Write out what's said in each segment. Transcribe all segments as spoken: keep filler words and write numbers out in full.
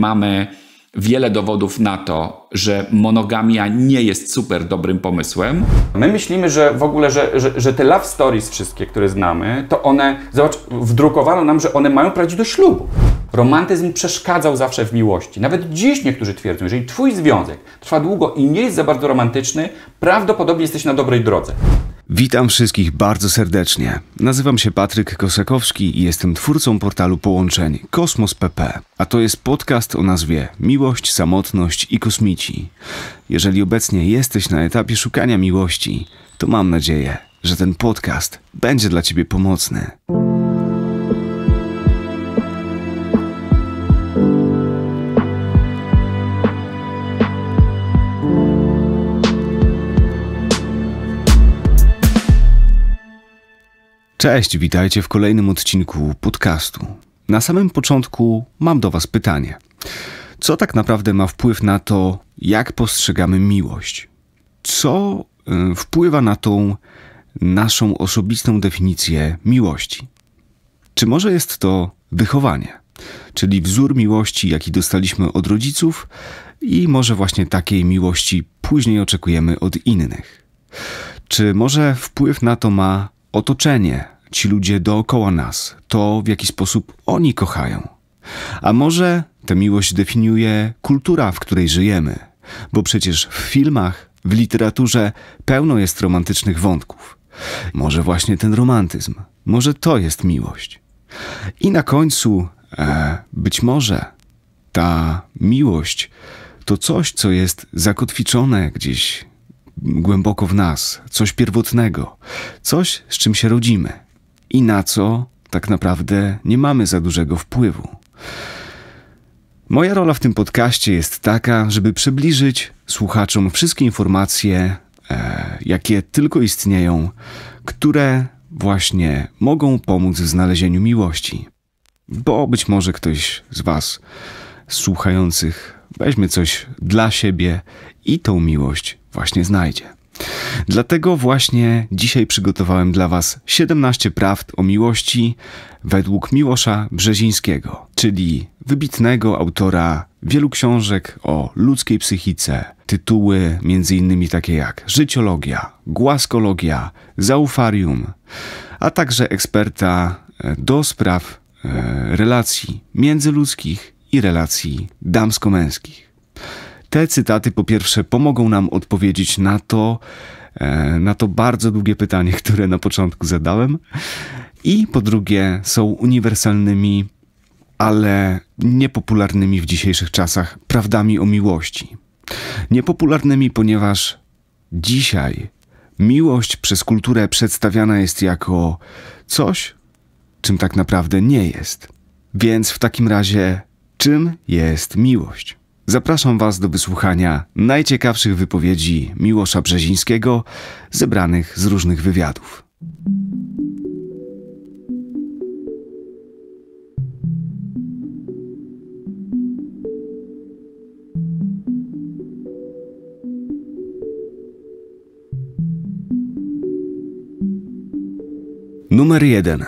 mamy wiele dowodów na to, że monogamia nie jest super dobrym pomysłem. My myślimy, że w ogóle, że, że, że te love stories wszystkie, które znamy, to one, zobacz, wdrukowano nam, że one mają prowadzić do ślubu. Romantyzm przeszkadzał zawsze w miłości. Nawet dziś niektórzy twierdzą, jeżeli twój związek trwa długo i nie jest za bardzo romantyczny, prawdopodobnie jesteś na dobrej drodze. Witam wszystkich bardzo serdecznie. Nazywam się Patryk Kossakowski i jestem twórcą portalu połączeń Kosmos P P, a to jest podcast o nazwie Miłość, Samotność i Kosmici. Jeżeli obecnie jesteś na etapie szukania miłości, to mam nadzieję, że ten podcast będzie dla ciebie pomocny. Cześć, witajcie w kolejnym odcinku podcastu. Na samym początku mam do was pytanie. Co tak naprawdę ma wpływ na to, jak postrzegamy miłość? Co wpływa na tą naszą osobistą definicję miłości? Czy może jest to wychowanie? Czyli wzór miłości, jaki dostaliśmy od rodziców i może właśnie takiej miłości później oczekujemy od innych? Czy może wpływ na to ma otoczenie, ci ludzie dookoła nas, to w jaki sposób oni kochają? A może tę miłość definiuje kultura, w której żyjemy? Bo przecież w filmach, w literaturze pełno jest romantycznych wątków. Może właśnie ten romantyzm, może to jest miłość. I na końcu, e, być może ta miłość to coś, co jest zakotwiczone gdzieś głęboko w nas, coś pierwotnego, coś, z czym się rodzimy i na co tak naprawdę nie mamy za dużego wpływu. Moja rola w tym podcaście jest taka, żeby przybliżyć słuchaczom wszystkie informacje, e, jakie tylko istnieją, które właśnie mogą pomóc w znalezieniu miłości. Bo być może ktoś z was, słuchających, weźmie coś dla siebie i tą miłość właśnie znajdzie. Dlatego właśnie dzisiaj przygotowałem dla was siedemnaście prawd o miłości według Miłosza Brzezińskiego, czyli wybitnego autora wielu książek o ludzkiej psychice. Tytuły między innymi takie jak Życiologia, Głaskologia, Zaufarium, a także eksperta do spraw e, relacji międzyludzkich i relacji damsko-męskich. Te cytaty po pierwsze pomogą nam odpowiedzieć na to, na to bardzo długie pytanie, które na początku zadałem, i po drugie są uniwersalnymi, ale niepopularnymi w dzisiejszych czasach prawdami o miłości. Niepopularnymi, ponieważ dzisiaj miłość przez kulturę przedstawiana jest jako coś, czym tak naprawdę nie jest. Więc w takim razie czym jest miłość? Zapraszam was do wysłuchania najciekawszych wypowiedzi Miłosza Brzezińskiego, zebranych z różnych wywiadów. Numer jeden.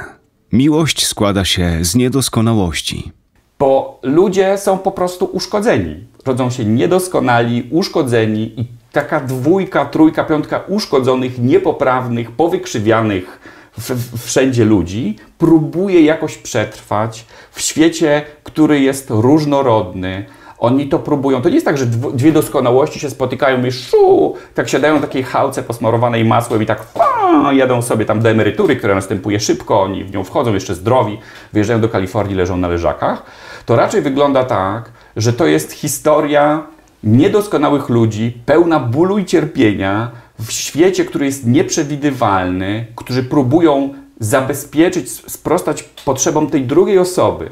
Miłość składa się z niedoskonałości. Bo ludzie są po prostu uszkodzeni. Rodzą się niedoskonali, uszkodzeni i taka dwójka, trójka, piątka uszkodzonych, niepoprawnych, powykrzywianych w, wszędzie ludzi próbuje jakoś przetrwać w świecie, który jest różnorodny. Oni to próbują. To nie jest tak, że dwie doskonałości się spotykają i szu, tak siadają w takiej chałce posmarowanej masłem i tak pa, jadą sobie tam do emerytury, która następuje szybko, oni w nią wchodzą jeszcze zdrowi, wyjeżdżają do Kalifornii, leżą na leżakach. To raczej wygląda tak, że to jest historia niedoskonałych ludzi, pełna bólu i cierpienia, w świecie, który jest nieprzewidywalny, którzy próbują zabezpieczyć, sprostać potrzebom tej drugiej osoby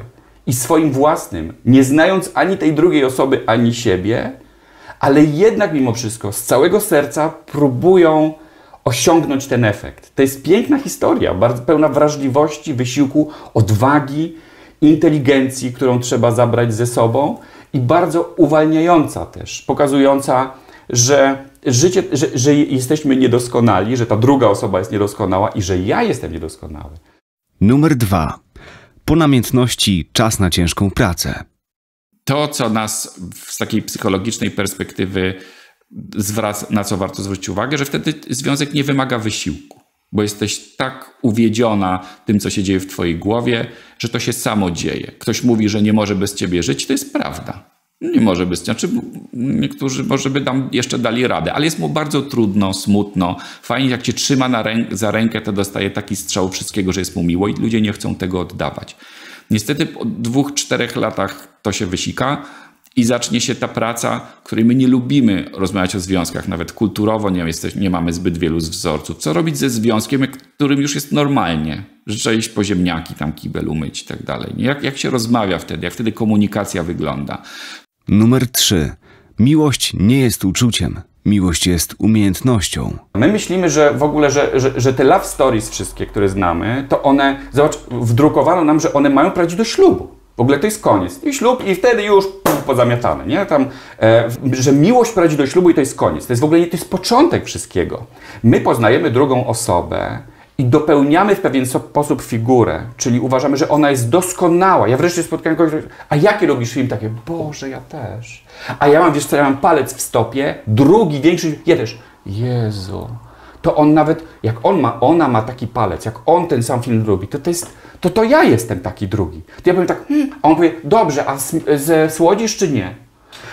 i swoim własnym, nie znając ani tej drugiej osoby, ani siebie, ale jednak mimo wszystko z całego serca próbują osiągnąć ten efekt. To jest piękna historia, bardzo pełna wrażliwości, wysiłku, odwagi, inteligencji, którą trzeba zabrać ze sobą i bardzo uwalniająca też, pokazująca, że, życie, że, że jesteśmy niedoskonali, że ta druga osoba jest niedoskonała i że ja jestem niedoskonały. Numer dwa. Po namiętności czas na ciężką pracę. to, co nas z takiej psychologicznej perspektywy zwraca, na co warto zwrócić uwagę, że wtedy związek nie wymaga wysiłku, bo jesteś tak uwiedziona tym, co się dzieje w twojej głowie, że to się samo dzieje. Ktoś mówi, że nie może bez ciebie żyć, to jest prawda. Nie może być. Znaczy, niektórzy może by tam jeszcze dali radę, ale jest mu bardzo trudno, smutno. Fajnie, jak cię trzyma na rę za rękę, to dostaje taki strzał wszystkiego, że jest mu miło i ludzie nie chcą tego oddawać. Niestety po dwóch, czterech latach to się wysika i zacznie się ta praca, której my nie lubimy rozmawiać o związkach. Nawet kulturowo nie, jesteś, nie mamy zbyt wielu wzorców. Co robić ze związkiem, którym już jest normalnie? Że trzeba iść po ziemniaki, tam kibel umyć i tak dalej. Jak, jak się rozmawia wtedy? Jak wtedy komunikacja wygląda? Numer trzy. Miłość nie jest uczuciem. Miłość jest umiejętnością. My myślimy, że w ogóle, że, że, że te love stories wszystkie, które znamy, to one, zobacz, wdrukowano nam, że one mają prowadzić do ślubu. W ogóle to jest koniec. I ślub i wtedy już puf, pozamiatamy, nie? Tam, e, że miłość prowadzi do ślubu i to jest koniec. To jest w ogóle, to jest początek wszystkiego. My poznajemy drugą osobę i dopełniamy w pewien sposób figurę, czyli uważamy, że ona jest doskonała. Ja wreszcie spotkałem kogoś, a jaki robisz film? Takie, Boże, ja też. A ja mam, wiesz co, ja mam palec w stopie, drugi, większy, ja też. Jezu, to on nawet, jak on ma, ona ma taki palec, jak on ten sam film robi, to to jest, to to ja jestem taki drugi. To ja powiem tak, hmm, a on powie, dobrze, a słodzisz czy nie?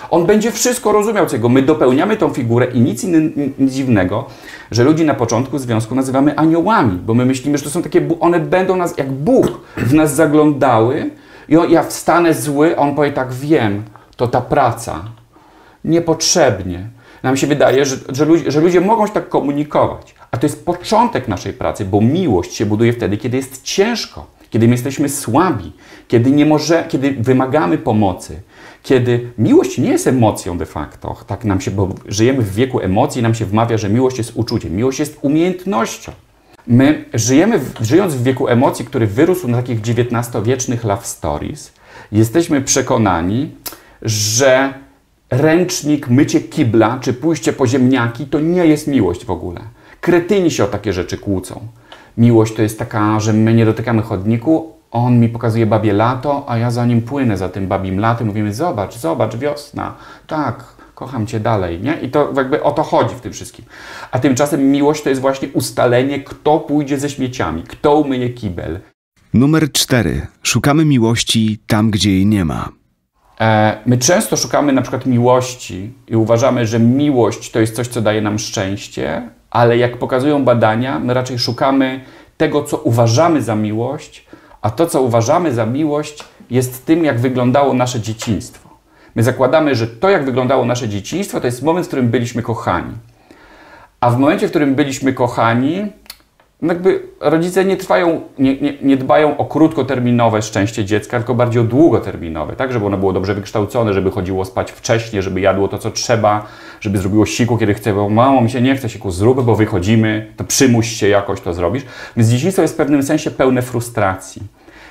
On będzie wszystko rozumiał, czego my dopełniamy tą figurę i nic, inny, nic dziwnego, że ludzi na początku związku nazywamy aniołami, bo my myślimy, że to są takie, one będą nas, jak Bóg w nas zaglądały i on, ja wstanę zły, a on powie tak, wiem, to ta praca, niepotrzebnie. Nam się wydaje, że, że, ludzie, że ludzie mogą się tak komunikować, a to jest początek naszej pracy, bo miłość się buduje wtedy, kiedy jest ciężko, kiedy my jesteśmy słabi, kiedy, nie może, kiedy wymagamy pomocy, kiedy miłość nie jest emocją de facto, tak nam się, bo żyjemy w wieku emocji i nam się wmawia, że miłość jest uczuciem, miłość jest umiejętnością. My żyjemy, w, żyjąc w wieku emocji, który wyrósł na takich dziewiętnastowiecznych love stories, jesteśmy przekonani, że ręcznik, mycie kibla czy pójście po ziemniaki to nie jest miłość w ogóle. Kretyni się o takie rzeczy kłócą. Miłość to jest taka, że my nie dotykamy chodniku, on mi pokazuje babie lato, a ja za nim płynę, za tym babim latem. Mówimy, zobacz, zobacz, wiosna, tak, kocham cię dalej, nie? I to jakby o to chodzi w tym wszystkim. A tymczasem miłość to jest właśnie ustalenie, kto pójdzie ze śmieciami, kto umyje kibel. Numer cztery. Szukamy miłości tam, gdzie jej nie ma. E, my często szukamy na przykład miłości i uważamy, że miłość to jest coś, co daje nam szczęście, ale jak pokazują badania, my raczej szukamy tego, co uważamy za miłość, a to, co uważamy za miłość, jest tym, jak wyglądało nasze dzieciństwo. My zakładamy, że to, jak wyglądało nasze dzieciństwo, to jest moment, w którym byliśmy kochani. A w momencie, w którym byliśmy kochani, jakby rodzice nie trwają, nie, nie, nie dbają o krótkoterminowe szczęście dziecka, tylko bardziej o długoterminowe, tak? Żeby ono było dobrze wykształcone, żeby chodziło spać wcześnie, żeby jadło to, co trzeba, żeby zrobiło siku, kiedy chce, bo mamo, mi się nie chce siku, zrób, bo wychodzimy, to przymuś się jakoś, to zrobisz. Więc dzieciństwo jest w pewnym sensie pełne frustracji.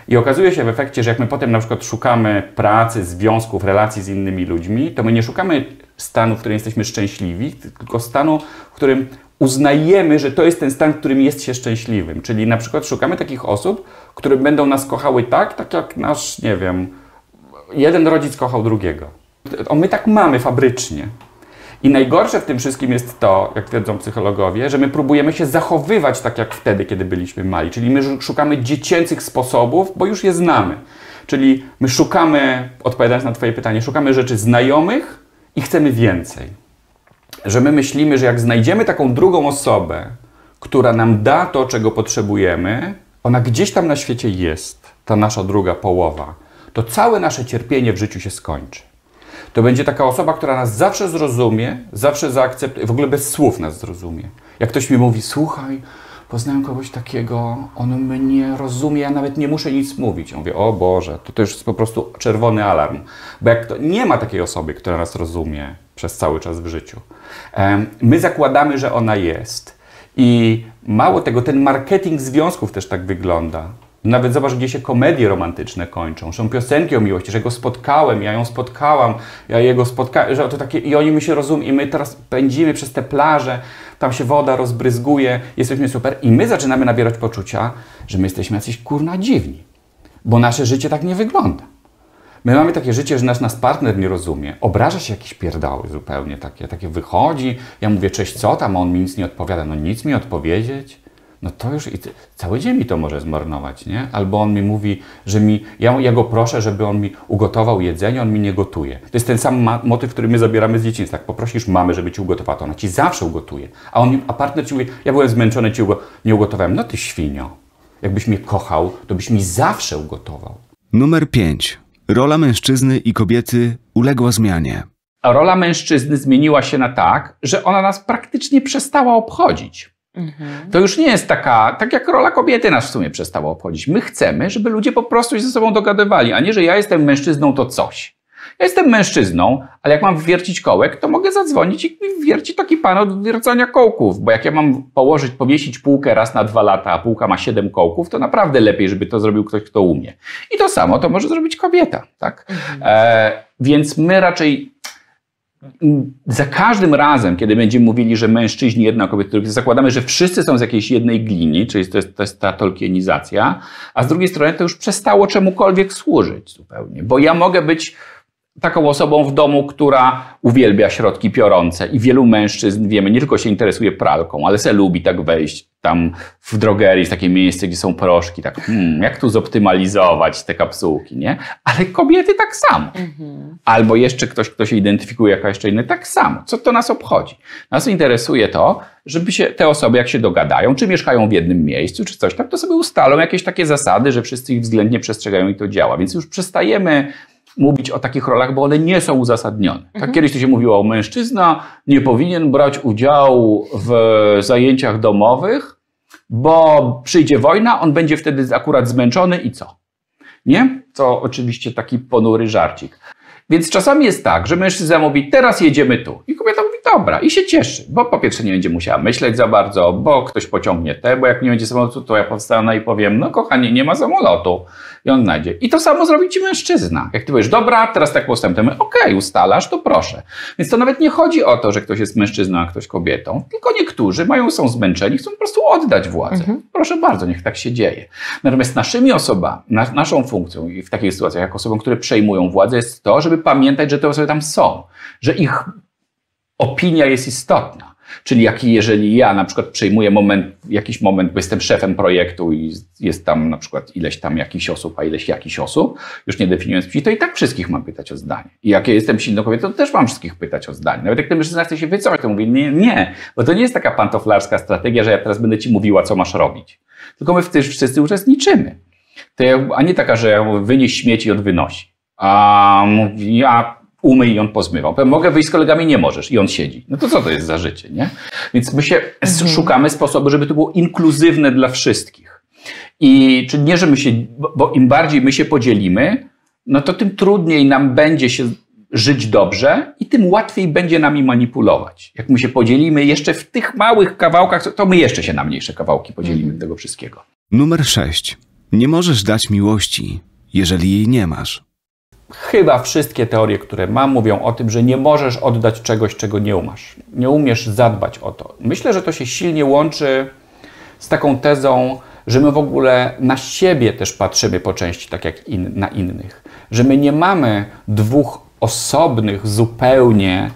I okazuje się w efekcie, że jak my potem na przykład szukamy pracy, związków, relacji z innymi ludźmi, to my nie szukamy stanu, w którym jesteśmy szczęśliwi, tylko stanu, w którym uznajemy, że to jest ten stan, w którym jest się szczęśliwym. Czyli na przykład szukamy takich osób, które będą nas kochały tak, tak jak nasz, nie wiem, jeden rodzic kochał drugiego. O, my tak mamy fabrycznie. I najgorsze w tym wszystkim jest to, jak twierdzą psychologowie, że my próbujemy się zachowywać tak jak wtedy, kiedy byliśmy mali. Czyli my szukamy dziecięcych sposobów, bo już je znamy. Czyli my szukamy, odpowiadając na twoje pytanie, szukamy rzeczy znajomych i chcemy więcej. Że my myślimy, że jak znajdziemy taką drugą osobę, która nam da to, czego potrzebujemy, ona gdzieś tam na świecie jest, ta nasza druga połowa, to całe nasze cierpienie w życiu się skończy. To będzie taka osoba, która nas zawsze zrozumie, zawsze zaakceptuje, w ogóle bez słów nas zrozumie. Jak ktoś mi mówi, słuchaj, poznałem kogoś takiego, on mnie rozumie, ja nawet nie muszę nic mówić. Ja mówię, o Boże, to, to już jest po prostu czerwony alarm. Bo jak to, nie ma takiej osoby, która nas rozumie przez cały czas w życiu. My zakładamy, że ona jest. I mało tego, ten marketing związków też tak wygląda. Nawet zobacz, gdzie się komedie romantyczne kończą. Są piosenki o miłości, że go spotkałem, ja ją spotkałam, ja jego spotkałem, że to takie, i oni my się rozumieją, i my teraz pędzimy przez te plaże, tam się woda rozbryzguje, jesteśmy super. I my zaczynamy nabierać poczucia, że my jesteśmy jacyś kurna dziwni, bo nasze życie tak nie wygląda. My mamy takie życie, że nas, nas partner nie rozumie. Obraża się jakieś pierdały zupełnie takie. Takie wychodzi, ja mówię, cześć, co tam? On mi nic nie odpowiada. No nic mi odpowiedzieć? No to już i cały dzień mi to może zmarnować, nie? Albo on mi mówi, że mi, ja, ja go proszę, żeby on mi ugotował jedzenie, on mi nie gotuje. To jest ten sam motyw, który my zabieramy z dzieciństwa. Jak poprosisz mamy, żeby ci ugotowała, to ona ci zawsze ugotuje. A, on, a partner ci mówi, ja byłem zmęczony, ci ugo nie ugotowałem. No ty świnio, jakbyś mnie kochał, to byś mi zawsze ugotował. Numer pięć. Rola mężczyzny i kobiety uległa zmianie. A rola mężczyzny zmieniła się na tak, że ona nas praktycznie przestała obchodzić. Mhm. To już nie jest taka, tak jak rola kobiety nas w sumie przestała obchodzić. My chcemy, żeby ludzie po prostu się ze sobą dogadywali, a nie, że ja jestem mężczyzną, to coś. Ja jestem mężczyzną, ale jak mam wwiercić kołek, to mogę zadzwonić i wierci taki pan od wiercania kołków, bo jak ja mam położyć, powiesić półkę raz na dwa lata, a półka ma siedem kołków, to naprawdę lepiej, żeby to zrobił ktoś, kto umie. I to samo to może zrobić kobieta, tak? Mhm. E, więc my raczej... Za każdym razem, kiedy będziemy mówili, że mężczyźni jedna kobieta, zakładamy, że wszyscy są z jakiejś jednej gliny, czyli to jest, to jest ta tolkienizacja, a z drugiej strony to już przestało czemukolwiek służyć zupełnie. Bo ja mogę być taką osobą w domu, która uwielbia środki piorące i wielu mężczyzn, wiemy, nie tylko się interesuje pralką, ale se lubi tak wejść tam w drogerii, w takie miejsce, gdzie są proszki, tak hmm, jak tu zoptymalizować te kapsułki, nie? Ale kobiety tak samo. Mhm. Albo jeszcze ktoś, kto się identyfikuje jako jeszcze inny, tak samo. Co to nas obchodzi? Nas interesuje to, żeby się te osoby, jak się dogadają, czy mieszkają w jednym miejscu, czy coś tam, to sobie ustalą jakieś takie zasady, że wszyscy ich względnie przestrzegają i to działa. Więc już przestajemy mówić o takich rolach, bo one nie są uzasadnione. Mhm. Tak kiedyś to się mówiło, mężczyzna nie powinien brać udziału w zajęciach domowych, bo przyjdzie wojna, on będzie wtedy akurat zmęczony i co? Nie? To oczywiście taki ponury żarcik. Więc czasami jest tak, że mężczyzna mówi, teraz jedziemy tu. I kobieta mówi, dobra. I się cieszy, bo po pierwsze nie będzie musiała myśleć za bardzo, bo ktoś pociągnie te, bo jak nie będzie samolotu, to ja powstanę i powiem, no kochanie, nie ma samolotu. I on znajdzie. I to samo zrobi ci mężczyzna. Jak ty powiesz, dobra, teraz tak postępujemy, okej, okay, ustalasz, to proszę. Więc to nawet nie chodzi o to, że ktoś jest mężczyzną, a ktoś kobietą, tylko niektórzy mają, są zmęczeni, chcą po prostu oddać władzę. Mhm. Proszę bardzo, niech tak się dzieje. Natomiast naszymi osobami, nas, naszą funkcją i w takich sytuacjach, jak osobom, które przejmują władzę, jest to, żeby pamiętać, że te osoby tam są, że ich opinia jest istotna. Czyli jak jeżeli ja na przykład przejmuję moment, jakiś moment, bo jestem szefem projektu i jest tam na przykład ileś tam jakichś osób, a ileś jakichś osób, już nie definiując płci, to i tak wszystkich mam pytać o zdanie. I jak ja jestem silną kobietą, to też mam wszystkich pytać o zdanie. Nawet jak ten mężczyzna chce się wycofać, to mówię, nie, nie, bo to nie jest taka pantoflarska strategia, że ja teraz będę ci mówiła, co masz robić. Tylko my w tym wszyscy uczestniczymy. To ja, a nie taka, że ja mówię, wynieś śmieci i on wynosi. A mówi, ja umyj i on pozmywał. Mogę wyjść z kolegami, nie możesz. I on siedzi. No to co to jest za życie, nie? Więc my się mhm. szukamy sposobu, żeby to było inkluzywne dla wszystkich. I czy nie, że my się, bo im bardziej my się podzielimy, no to tym trudniej nam będzie się żyć dobrze i tym łatwiej będzie nami manipulować. Jak my się podzielimy jeszcze w tych małych kawałkach, to my jeszcze się na mniejsze kawałki podzielimy mhm. tego wszystkiego. Numer sześć. Nie możesz dać miłości, jeżeli jej nie masz. Chyba wszystkie teorie, które mam, mówią o tym, że nie możesz oddać czegoś, czego nie umasz. Nie umiesz zadbać o to. Myślę, że to się silnie łączy z taką tezą, że my w ogóle na siebie też patrzymy po części tak jak in, na innych. Że my nie mamy dwóch osobnych zupełnie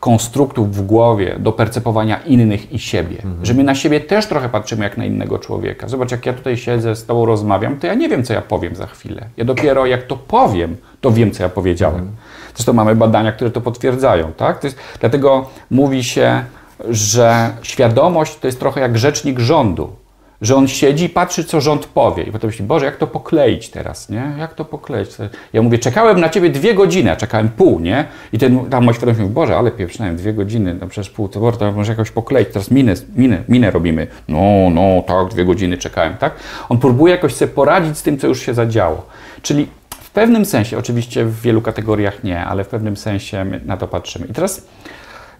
konstruktów w głowie do percepowania innych i siebie. Mhm. Że my na siebie też trochę patrzymy jak na innego człowieka. Zobacz, jak ja tutaj siedzę, z tobą rozmawiam, to ja nie wiem, co ja powiem za chwilę. Ja dopiero jak to powiem, to wiem, co ja powiedziałem. Mhm. Zresztą mamy badania, które to potwierdzają, tak? To jest, dlatego mówi się, że świadomość to jest trochę jak rzecznik rządu. Że on siedzi i patrzy, co rząd powie. I potem myśli, Boże, jak to pokleić teraz, nie? Jak to pokleić? Ja mówię, czekałem na ciebie dwie godziny, a czekałem pół, nie? I ten tam mój świadomość mówi, Boże, ale pieprznałem dwie godziny, no przecież pół, to może, może jakoś pokleić, teraz minę, minę, minę robimy. No, no, tak, dwie godziny czekałem, tak? On próbuje jakoś sobie poradzić z tym, co już się zadziało. Czyli w pewnym sensie, oczywiście w wielu kategoriach nie, ale w pewnym sensie my na to patrzymy. I teraz...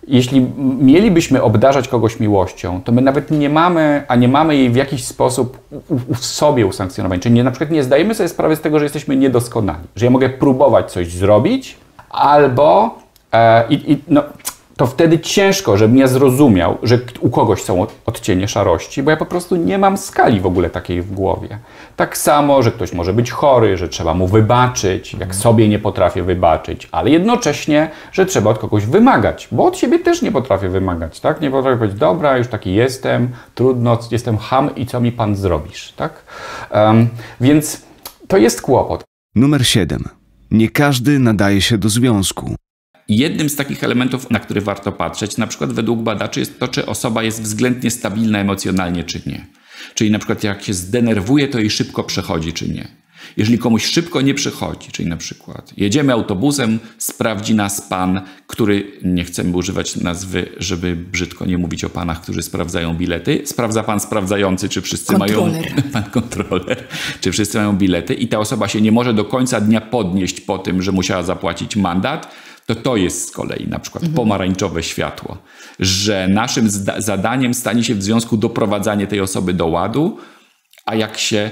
Jeśli mielibyśmy obdarzać kogoś miłością, to my nawet nie mamy, a nie mamy jej w jakiś sposób w sobie usankcjonowanej. Czyli nie, na przykład nie zdajemy sobie sprawy z tego, że jesteśmy niedoskonali. Że ja mogę próbować coś zrobić, albo... E, i, no, to wtedy ciężko, żebym ja zrozumiał, że u kogoś są odcienie szarości, bo ja po prostu nie mam skali w ogóle takiej w głowie. Tak samo, że ktoś może być chory, że trzeba mu wybaczyć, jak sobie nie potrafię wybaczyć, ale jednocześnie, że trzeba od kogoś wymagać, bo od siebie też nie potrafię wymagać, tak? Nie potrafię powiedzieć, dobra, już taki jestem, trudno, jestem ham i co mi pan zrobisz, tak? Um, więc to jest kłopot. Numer siedem. Nie każdy nadaje się do związku. Jednym z takich elementów, na który warto patrzeć, na przykład według badaczy, jest to, czy osoba jest względnie stabilna emocjonalnie, czy nie. Czyli na przykład jak się zdenerwuje, to jej szybko przechodzi, czy nie. Jeżeli komuś szybko nie przychodzi, czyli na przykład jedziemy autobusem, sprawdzi nas pan, który, nie chcemy używać nazwy, żeby brzydko nie mówić o panach, którzy sprawdzają bilety, sprawdza pan sprawdzający, czy wszyscy kontroler. mają pan kontroler, czy wszyscy mają bilety i ta osoba się nie może do końca dnia podnieść po tym, że musiała zapłacić mandat, to to jest z kolei na przykład mhm. pomarańczowe światło, że naszym zadaniem stanie się w związku doprowadzanie tej osoby do ładu, a jak się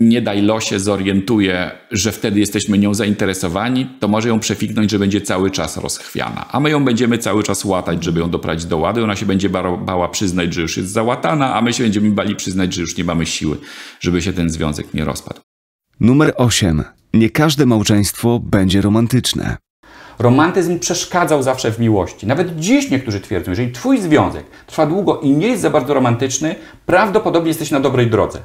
nie daj losie zorientuje, że wtedy jesteśmy nią zainteresowani, to może ją przefiknąć, że będzie cały czas rozchwiana. A my ją będziemy cały czas łatać, żeby ją doprowadzić do ładu. Ona się będzie bała przyznać, że już jest załatana, a my się będziemy bali przyznać, że już nie mamy siły, żeby się ten związek nie rozpadł. Numer osiem. Nie każde małżeństwo będzie romantyczne. Romantyzm przeszkadzał zawsze w miłości. Nawet dziś niektórzy twierdzą, jeżeli twój związek trwa długo i nie jest za bardzo romantyczny, prawdopodobnie jesteś na dobrej drodze.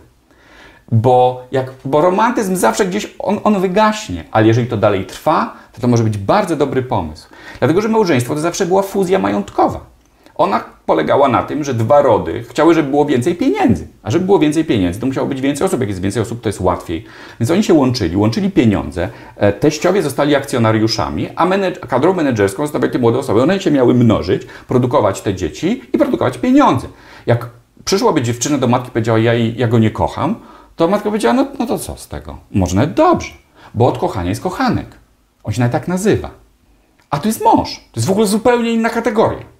Bo, jak, bo romantyzm zawsze gdzieś on, on wygaśnie, ale jeżeli to dalej trwa, to to może być bardzo dobry pomysł. Dlatego, że małżeństwo to zawsze była fuzja majątkowa. Ona polegała na tym, że dwa rody chciały, żeby było więcej pieniędzy. A żeby było więcej pieniędzy, to musiało być więcej osób. Jak jest więcej osób, to jest łatwiej. Więc oni się łączyli, łączyli pieniądze. Teściowie zostali akcjonariuszami, a kadrą menedżerską zostały te młode osoby. One się miały mnożyć, produkować te dzieci i produkować pieniądze. Jak przyszłaby dziewczyna do matki i powiedziała, ja, ja go nie kocham, to matka powiedziała, no, no to co z tego? Można dobrze, bo od kochania jest kochanek. On się nawet tak nazywa. A to jest mąż. To jest w ogóle zupełnie inna kategoria.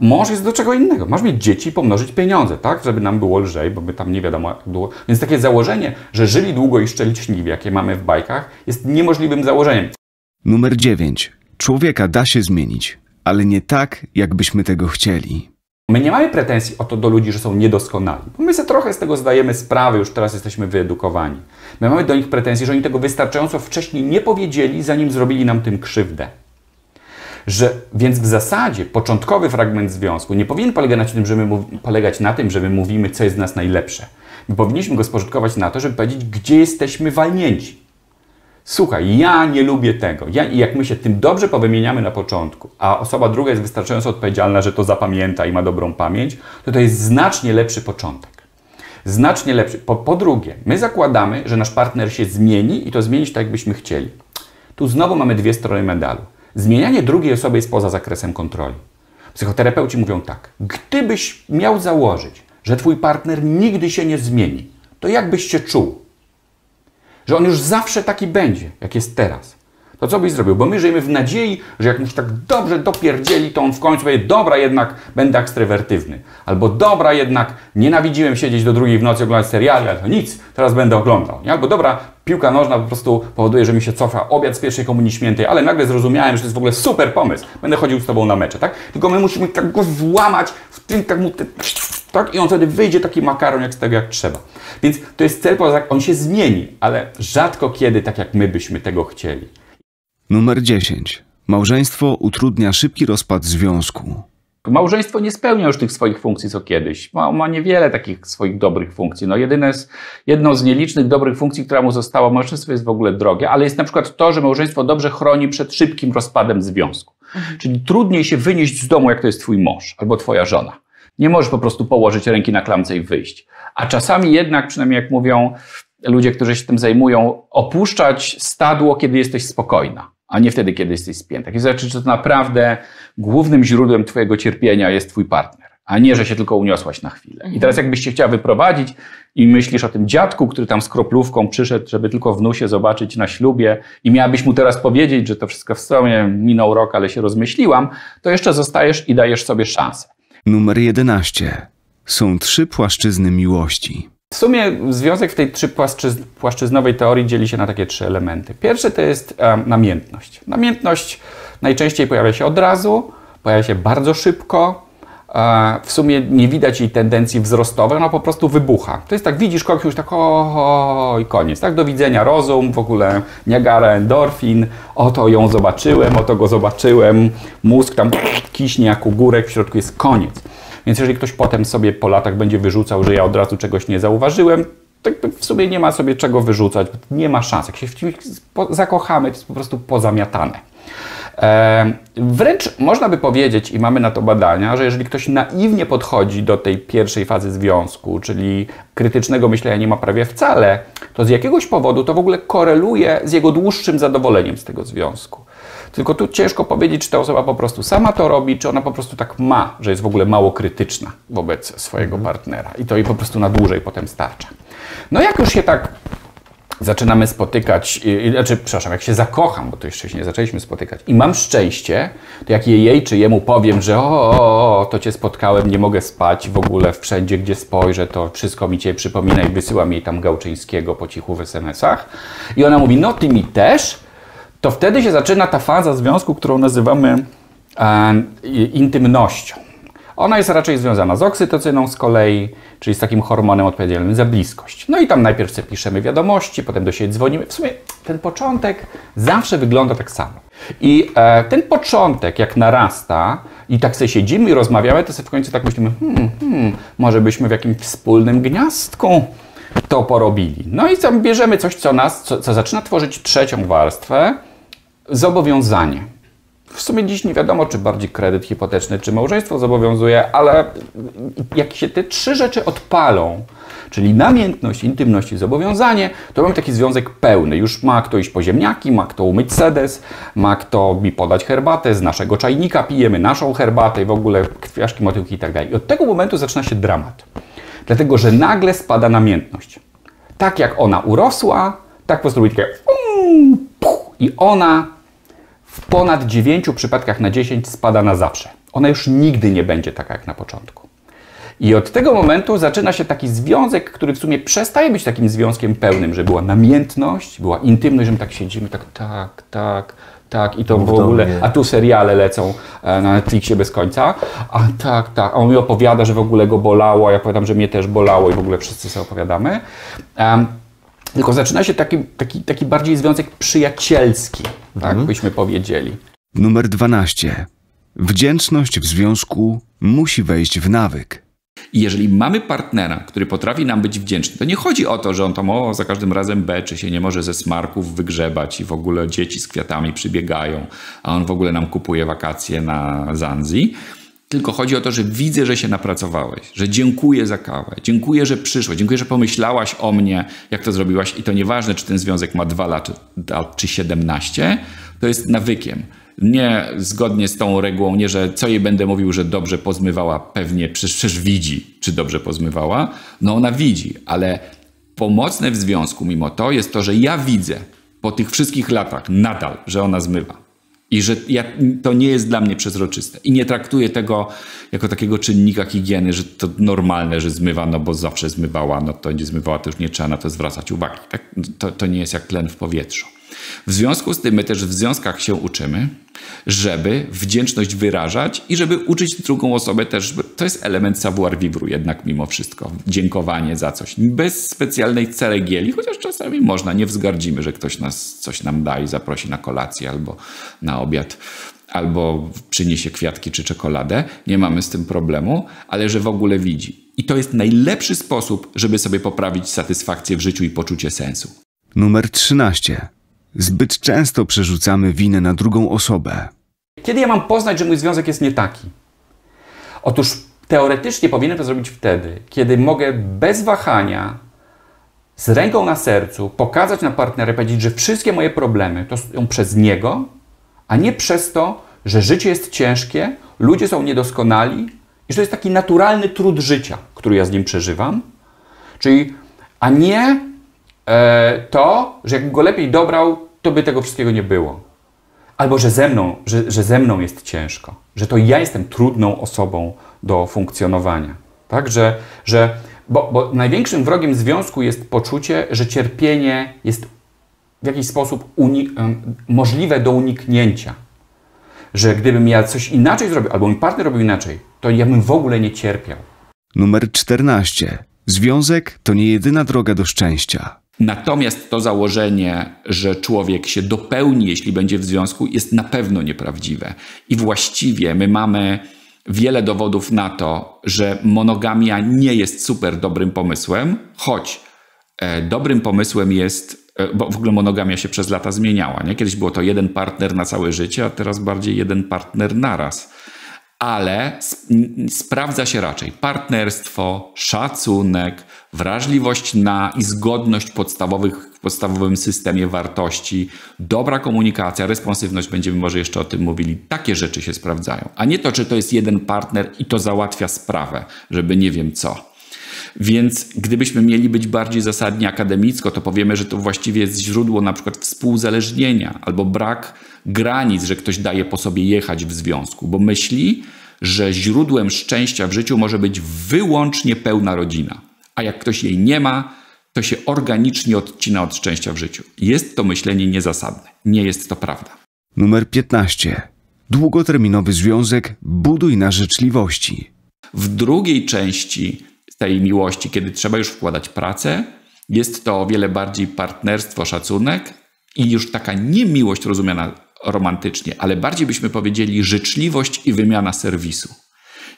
Mąż jest do czego innego. Masz mieć dzieci i pomnożyć pieniądze, tak? Żeby nam było lżej, bo by tam nie wiadomo jak było. Więc takie założenie, że żyli długo i szczęśliwie, jakie mamy w bajkach, jest niemożliwym założeniem. Numer dziewięć. Człowieka da się zmienić, ale nie tak, jakbyśmy tego chcieli. My nie mamy pretensji o to do ludzi, że są niedoskonali. My sobie trochę z tego zdajemy sprawę, już teraz jesteśmy wyedukowani. My mamy do nich pretensje, że oni tego wystarczająco wcześniej nie powiedzieli, zanim zrobili nam tym krzywdę. Że, więc w zasadzie początkowy fragment związku nie powinien polegać na tym, że my, polegać na tym, że my mówimy, co jest z nas najlepsze. My powinniśmy go spożytkować na to, żeby powiedzieć, gdzie jesteśmy walnięci. Słuchaj, ja nie lubię tego. Ja, i jak my się tym dobrze powymieniamy na początku, a osoba druga jest wystarczająco odpowiedzialna, że to zapamięta i ma dobrą pamięć, to to jest znacznie lepszy początek. Znacznie lepszy. Po, po drugie, my zakładamy, że nasz partner się zmieni i to zmienić tak, jakbyśmy chcieli. Tu znowu mamy dwie strony medalu. Zmienianie drugiej osoby jest poza zakresem kontroli. Psychoterapeuci mówią tak. Gdybyś miał założyć, że twój partner nigdy się nie zmieni, to jak byś się czuł? Że on już zawsze taki będzie, jak jest teraz. To co byś zrobił? Bo my żyjemy w nadziei, że jak mu się tak dobrze dopierdzieli, to on w końcu będzie, dobra, jednak będę ekstrawertywny. Albo dobra, jednak nienawidziłem siedzieć do drugiej w nocy, oglądać seriale, ale to nic, teraz będę oglądał. Nie? Albo dobra, piłka nożna po prostu powoduje, że mi się cofa obiad z pierwszej komunii świętej, ale nagle zrozumiałem, że to jest w ogóle super pomysł. Będę chodził z tobą na mecze, tak? Tylko my musimy tak go włamać, w tym tak mu... Te... Tak? I on wtedy wyjdzie taki makaron jak z tego, jak trzeba. Więc to jest cel, on się zmieni, ale rzadko kiedy tak, jak my byśmy tego chcieli. Numer dziesięć. Małżeństwo utrudnia szybki rozpad związku. Małżeństwo nie spełnia już tych swoich funkcji co kiedyś. Ma, ma niewiele takich swoich dobrych funkcji. No jedyne z, jedną z nielicznych dobrych funkcji, która mu została, małżeństwo jest w ogóle drogie, ale jest na przykład to, że małżeństwo dobrze chroni przed szybkim rozpadem związku. Czyli trudniej się wynieść z domu, jak to jest twój mąż albo twoja żona. Nie możesz po prostu położyć ręki na klamce i wyjść. A czasami jednak, przynajmniej jak mówią ludzie, którzy się tym zajmują, opuszczać stadło, kiedy jesteś spokojna, a nie wtedy, kiedy jesteś spięta. I znaczy, że to naprawdę głównym źródłem twojego cierpienia jest twój partner, a nie, że się tylko uniosłaś na chwilę. I teraz jakbyś się chciała wyprowadzić i myślisz o tym dziadku, który tam z kroplówką przyszedł, żeby tylko wnusie zobaczyć na ślubie i miałabyś mu teraz powiedzieć, że to wszystko w sumie minął rok, ale się rozmyśliłam, to jeszcze zostajesz i dajesz sobie szansę. Numer jedenaście. Są trzy płaszczyzny miłości. W sumie związek w tej trzypłaszczyznowej teorii dzieli się na takie trzy elementy. Pierwszy to jest e, namiętność. Namiętność najczęściej pojawia się od razu, pojawia się bardzo szybko, w sumie nie widać jej tendencji wzrostowej, ona po prostu wybucha. To jest tak, widzisz kogoś już tak o, o, o i koniec, tak, do widzenia rozum, w ogóle Niagara endorfin, oto ją zobaczyłem, oto go zobaczyłem, mózg tam kiśnie jak ogórek, w środku jest koniec. Więc jeżeli ktoś potem sobie po latach będzie wyrzucał, że ja od razu czegoś nie zauważyłem, to w sumie nie ma sobie czego wyrzucać, nie ma szans. Jak się w kimś zakochamy, to jest po prostu pozamiatane. Eee, wręcz można by powiedzieć, i mamy na to badania, że jeżeli ktoś naiwnie podchodzi do tej pierwszej fazy związku, czyli krytycznego myślenia nie ma prawie wcale, to z jakiegoś powodu to w ogóle koreluje z jego dłuższym zadowoleniem z tego związku. Tylko tu ciężko powiedzieć, czy ta osoba po prostu sama to robi, czy ona po prostu tak ma, że jest w ogóle mało krytyczna wobec swojego partnera i to jej po prostu na dłużej potem starcza. No jak już się tak zaczynamy spotykać, znaczy, przepraszam, jak się zakocham, bo to jeszcze się nie zaczęliśmy spotykać i mam szczęście, to jak jej czy jemu powiem, że o, o, o, to Cię spotkałem, nie mogę spać w ogóle, wszędzie gdzie spojrzę, to wszystko mi Cię przypomina i wysyłam jej tam Gałczyńskiego po cichu w es em esach i ona mówi, no Ty mi też, to wtedy się zaczyna ta faza związku, którą nazywamy e, intymnością. Ona jest raczej związana z oksytocyną z kolei, czyli z takim hormonem odpowiedzialnym za bliskość. No i tam najpierw sobie piszemy wiadomości, potem do siebie dzwonimy. W sumie ten początek zawsze wygląda tak samo. I e, ten początek jak narasta i tak sobie siedzimy i rozmawiamy, to sobie w końcu tak myślimy, hmm, hmm, może byśmy w jakimś wspólnym gniazdku to porobili. No i tam bierzemy coś, co nas, co, co zaczyna tworzyć trzecią warstwę, zobowiązanie. W sumie dziś nie wiadomo, czy bardziej kredyt hipoteczny, czy małżeństwo zobowiązuje, ale jak się te trzy rzeczy odpalą, czyli namiętność, intymność i zobowiązanie, to mamy taki związek pełny. Już ma kto iść po ziemniaki, ma kto umyć sedes, ma kto mi podać herbatę, z naszego czajnika pijemy naszą herbatę i w ogóle kwiaszki, motyłki i tak dalej. I od tego momentu zaczyna się dramat. Dlatego, że nagle spada namiętność. Tak jak ona urosła, tak po prostu robi takie i ona w ponad dziewięciu przypadkach na dziesięć spada na zawsze. Ona już nigdy nie będzie taka jak na początku. I od tego momentu zaczyna się taki związek, który w sumie przestaje być takim związkiem pełnym, że była namiętność, była intymność, że my tak siedzimy, tak, tak, tak, tak i to w ogóle, a tu seriale lecą na Netflixie bez końca, a tak, tak, a on mi opowiada, że w ogóle go bolało, a ja powiadam, że mnie też bolało i w ogóle wszyscy sobie opowiadamy. Um, Tylko zaczyna się taki, taki, taki bardziej związek przyjacielski, tak mhm. byśmy powiedzieli. Numer dwanaście. Wdzięczność w związku musi wejść w nawyk. I jeżeli mamy partnera, który potrafi nam być wdzięczny, to nie chodzi o to, że on tam o, za każdym razem beczy się, nie może ze smarków wygrzebać i w ogóle dzieci z kwiatami przybiegają, a on w ogóle nam kupuje wakacje na Zanzi. Tylko chodzi o to, że widzę, że się napracowałeś, że dziękuję za kawę, dziękuję, że przyszłeś, dziękuję, że pomyślałaś o mnie, jak to zrobiłaś i to nieważne, czy ten związek ma dwa lata czy siedemnaście, to jest nawykiem. Nie zgodnie z tą regułą, nie, że co jej będę mówił, że dobrze pozmywała, pewnie przecież, przecież widzi, czy dobrze pozmywała. No ona widzi, ale pomocne w związku mimo to jest to, że ja widzę po tych wszystkich latach nadal, że ona zmywa. I że ja, to nie jest dla mnie przezroczyste. I nie traktuję tego jako takiego czynnika higieny, że to normalne, że zmywa, no bo zawsze zmywała, no to nie zmywała, to już nie trzeba na to zwracać uwagi. Tak? To, to nie jest jak tlen w powietrzu. W związku z tym my też w związkach się uczymy, żeby wdzięczność wyrażać i żeby uczyć drugą osobę też. To jest element savoir vivre jednak mimo wszystko. Dziękowanie za coś. Bez specjalnej ceregieli, chociaż czasami można. Nie wzgardzimy, że ktoś nas coś nam da i zaprosi na kolację albo na obiad, albo przyniesie kwiatki czy czekoladę. Nie mamy z tym problemu, ale że w ogóle widzi. I to jest najlepszy sposób, żeby sobie poprawić satysfakcję w życiu i poczucie sensu. Numer trzynaście. Zbyt często przerzucamy winę na drugą osobę. Kiedy ja mam poznać, że mój związek jest nie taki? Otóż teoretycznie powinienem to zrobić wtedy, kiedy mogę bez wahania, z ręką na sercu, pokazać na partnera i powiedzieć, że wszystkie moje problemy to są przez niego, a nie przez to, że życie jest ciężkie, ludzie są niedoskonali i że to jest taki naturalny trud życia, który ja z nim przeżywam. Czyli, a nie to, że jakbym go lepiej dobrał, to by tego wszystkiego nie było. Albo, że ze mną, że, że ze mną jest ciężko. Że to ja jestem trudną osobą do funkcjonowania. Tak? Że, że, bo, bo największym wrogiem związku jest poczucie, że cierpienie jest w jakiś sposób uni- możliwe do uniknięcia. że gdybym ja coś inaczej zrobił, albo mój partner robił inaczej, to ja bym w ogóle nie cierpiał. Numer czternaście. Związek to nie jedyna droga do szczęścia. Natomiast to założenie, że człowiek się dopełni, jeśli będzie w związku, jest na pewno nieprawdziwe. I właściwie my mamy wiele dowodów na to, że monogamia nie jest super dobrym pomysłem, choć e, dobrym pomysłem jest, e, bo w ogóle monogamia się przez lata zmieniała, nie? Kiedyś było to jeden partner na całe życie, a teraz bardziej jeden partner naraz. Ale sprawdza się raczej partnerstwo, szacunek, wrażliwość na i zgodność podstawowych, w podstawowym systemie wartości, dobra komunikacja, responsywność, będziemy może jeszcze o tym mówili. Takie rzeczy się sprawdzają, a nie to, czy to jest jeden partner i to załatwia sprawę, żeby nie wiem co. Więc gdybyśmy mieli być bardziej zasadnie akademicko, to powiemy, że to właściwie jest źródło na przykład współzależnienia albo brak granic, że ktoś daje po sobie jechać w związku, bo myśli, że źródłem szczęścia w życiu może być wyłącznie pełna rodzina, a jak ktoś jej nie ma, to się organicznie odcina od szczęścia w życiu. Jest to myślenie niezasadne. Nie jest to prawda. Numer piętnaście. Długoterminowy związek buduj na życzliwości. W drugiej części tej miłości, kiedy trzeba już wkładać pracę, jest to o wiele bardziej partnerstwo, szacunek i już taka nie miłość rozumiana romantycznie, ale bardziej byśmy powiedzieli życzliwość i wymiana serwisu.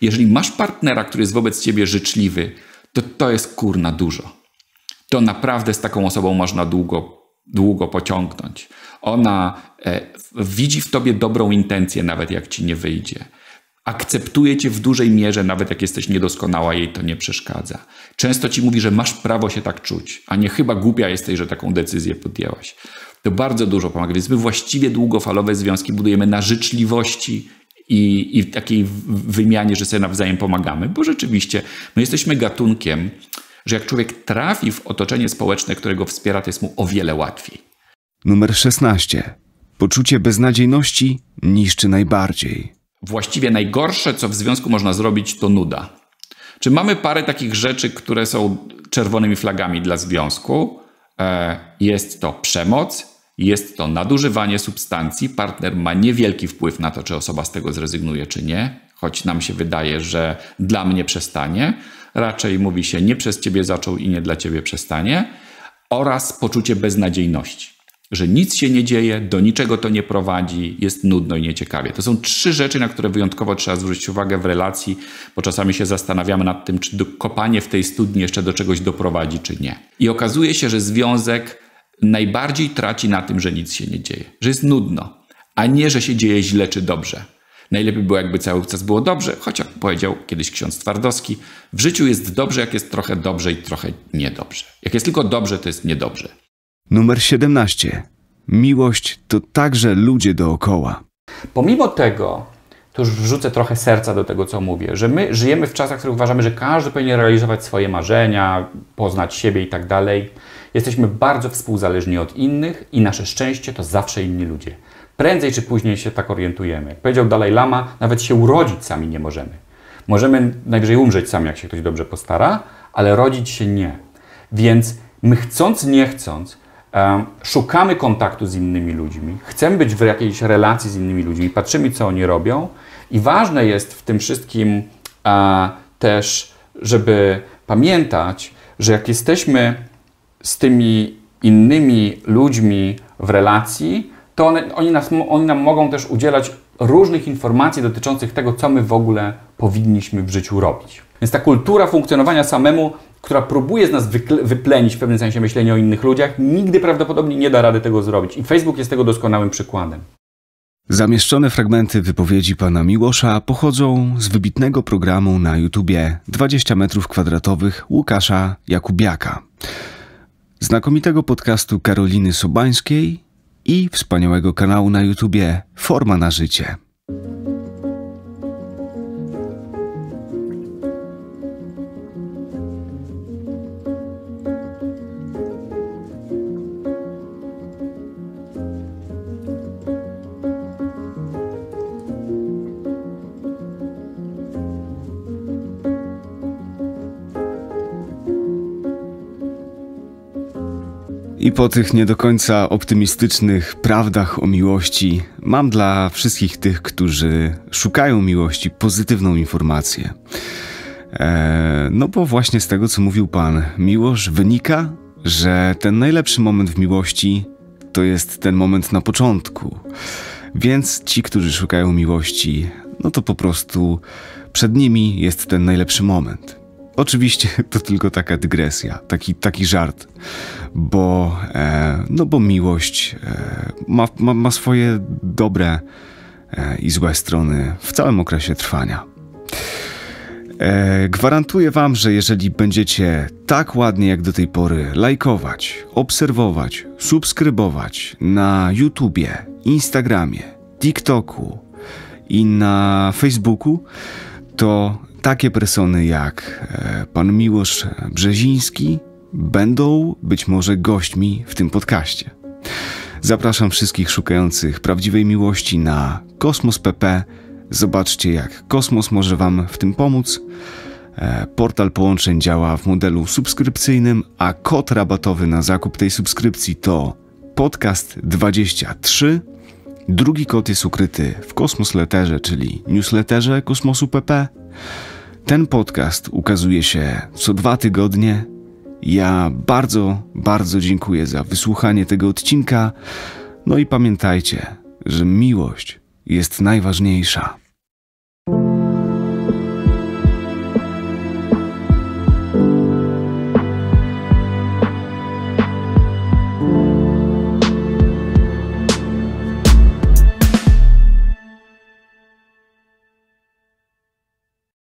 Jeżeli masz partnera, który jest wobec ciebie życzliwy, to to jest kurna dużo. To naprawdę z taką osobą można długo, długo pociągnąć. Ona e, widzi w tobie dobrą intencję, nawet jak ci nie wyjdzie. Akceptuje cię w dużej mierze, nawet jak jesteś niedoskonała, jej to nie przeszkadza. Często ci mówi, że masz prawo się tak czuć, a nie chyba głupia jesteś, że taką decyzję podjęłaś. To bardzo dużo pomaga, więc my właściwie długofalowe związki budujemy na życzliwości i, i takiej wymianie, że sobie nawzajem pomagamy, bo rzeczywiście my jesteśmy gatunkiem, że jak człowiek trafi w otoczenie społeczne, którego wspiera, to jest mu o wiele łatwiej. Numer szesnaście. Poczucie beznadziejności niszczy najbardziej. Właściwie najgorsze, co w związku można zrobić, to nuda. Czy mamy parę takich rzeczy, które są czerwonymi flagami dla związku? Jest to przemoc, jest to nadużywanie substancji. Partner ma niewielki wpływ na to, czy osoba z tego zrezygnuje, czy nie. Choć nam się wydaje, że dla mnie przestanie. Raczej mówi się, nie przez ciebie zaczął i nie dla ciebie przestanie. Oraz poczucie beznadziejności. Że nic się nie dzieje, do niczego to nie prowadzi, jest nudno i nieciekawie. To są trzy rzeczy, na które wyjątkowo trzeba zwrócić uwagę w relacji, bo czasami się zastanawiamy nad tym, czy kopanie w tej studni jeszcze do czegoś doprowadzi, czy nie. I okazuje się, że związek najbardziej traci na tym, że nic się nie dzieje, że jest nudno, a nie, że się dzieje źle czy dobrze. Najlepiej było, jakby cały czas było dobrze, choć jak powiedział kiedyś ksiądz Twardowski, w życiu jest dobrze, jak jest trochę dobrze i trochę niedobrze. Jak jest tylko dobrze, to jest niedobrze. Numer siedemnaście. Miłość to także ludzie dookoła. Pomimo tego, to już wrzucę trochę serca do tego, co mówię, że my żyjemy w czasach, w których uważamy, że każdy powinien realizować swoje marzenia, poznać siebie i tak dalej. Jesteśmy bardzo współzależni od innych i nasze szczęście to zawsze inni ludzie. Prędzej czy później się tak orientujemy. Jak powiedział Dalaj Lama, nawet się urodzić sami nie możemy. Możemy najwyżej umrzeć sami, jak się ktoś dobrze postara, ale rodzić się nie. Więc my chcąc, nie chcąc, szukamy kontaktu z innymi ludźmi, chcemy być w jakiejś relacji z innymi ludźmi, patrzymy, co oni robią i ważne jest w tym wszystkim a, też, żeby pamiętać, że jak jesteśmy z tymi innymi ludźmi w relacji, to one, oni, nas, oni nam mogą też udzielać różnych informacji dotyczących tego, co my w ogóle powinniśmy w życiu robić. Więc ta kultura funkcjonowania samemu, która próbuje z nas wyplenić w pewnym sensie myślenie o innych ludziach, nigdy prawdopodobnie nie da rady tego zrobić. I Facebook jest tego doskonałym przykładem. Zamieszczone fragmenty wypowiedzi pana Miłosza pochodzą z wybitnego programu na YouTubie dwadzieścia metrów kwadratowych Łukasza Jakubiaka, znakomitego podcastu Karoliny Sobańskiej i wspaniałego kanału na YouTubie Forma na życie. po tych nie do końca optymistycznych prawdach o miłości mam dla wszystkich tych, którzy szukają miłości, pozytywną informację. Eee, no bo właśnie z tego, co mówił pan Miłosz, wynika, że ten najlepszy moment w miłości to jest ten moment na początku. Więc ci, którzy szukają miłości, no to po prostu przed nimi jest ten najlepszy moment. Oczywiście to tylko taka dygresja, taki, taki żart, bo, e, no bo miłość e, ma, ma, ma swoje dobre e, i złe strony w całym okresie trwania. E, gwarantuję wam, że jeżeli będziecie tak ładnie jak do tej pory lajkować, obserwować, subskrybować na YouTubie, Instagramie, TikToku i na Facebooku, to takie persony jak pan Miłosz Brzeziński będą być może gośćmi w tym podcaście. Zapraszam wszystkich szukających prawdziwej miłości na Kosmos P P. Zobaczcie, jak Kosmos może wam w tym pomóc. Portal połączeń działa w modelu subskrypcyjnym, a kod rabatowy na zakup tej subskrypcji to podcast dwadzieścia trzy. Drugi kod jest ukryty w Kosmosletterze, czyli newsletterze Kosmosu P P. Ten podcast ukazuje się co dwa tygodnie. Ja bardzo, bardzo dziękuję za wysłuchanie tego odcinka. No i pamiętajcie, że miłość jest najważniejsza.